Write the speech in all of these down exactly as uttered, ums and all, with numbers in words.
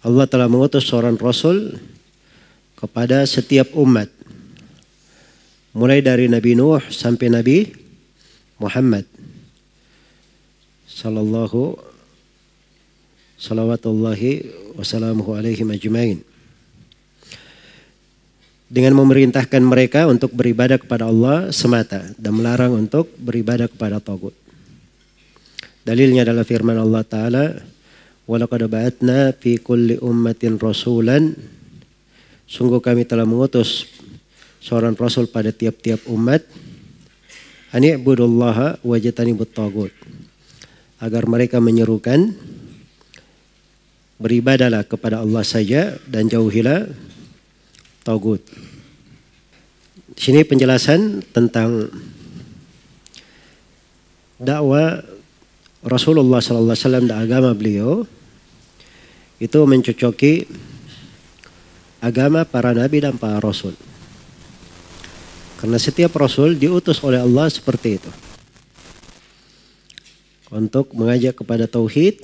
Allah telah mengutus seorang Rasul kepada setiap umat. Mulai dari Nabi Nuh sampai Nabi Muhammad. Sallallahu salawatullahi wassalamuhu alaihi majma'in. Dengan memerintahkan mereka untuk beribadah kepada Allah semata. Dan melarang untuk beribadah kepada tagut. Dalilnya adalah firman Allah Taala. Walaqad ba'atna fi kulli ummatin rasulan. Sungguh kami telah mengutus seorang rasul pada tiap-tiap umat. Ani ibudullaha wajtanibut tagut. Agar mereka menyerukan beribadahlah kepada Allah saja dan jauhilah tagut. Di sini penjelasan tentang dakwah Rasulullah sallallahu alaihi wasallam dan agama beliau. Itu mencocoki agama para nabi dan para rasul. Karena setiap rasul diutus oleh Allah seperti itu. Untuk mengajak kepada tauhid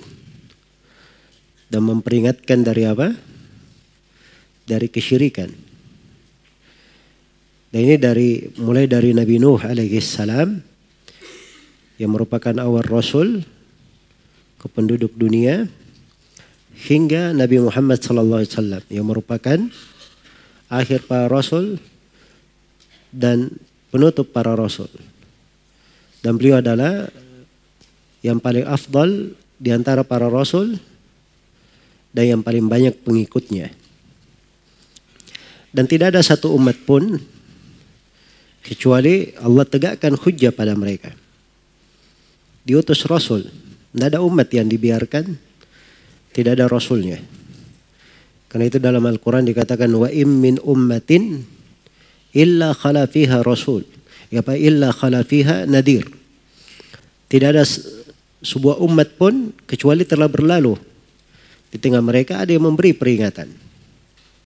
dan memperingatkan dari apa? Dari kesyirikan. Dan ini dari mulai dari Nabi Nuh alaihi salam yang merupakan awal rasul ke penduduk dunia. Hingga Nabi Muhammad shallallahu alaihi wasallam yang merupakan akhir para rasul dan penutup para rasul. Dan beliau adalah yang paling afdal di antara para rasul dan yang paling banyak pengikutnya. Dan tidak ada satu umat pun kecuali Allah tegakkan hujjah pada mereka. Diutus rasul, tidak ada umat yang dibiarkan tidak ada rasulnya. Karena itu dalam Al-Quran dikatakan wa im min ummatin illa khala fiha rasul. Ya apa illa khala fiha nadir. Tidak ada sebuah umat pun kecuali telah berlalu. Di tengah mereka ada yang memberi peringatan.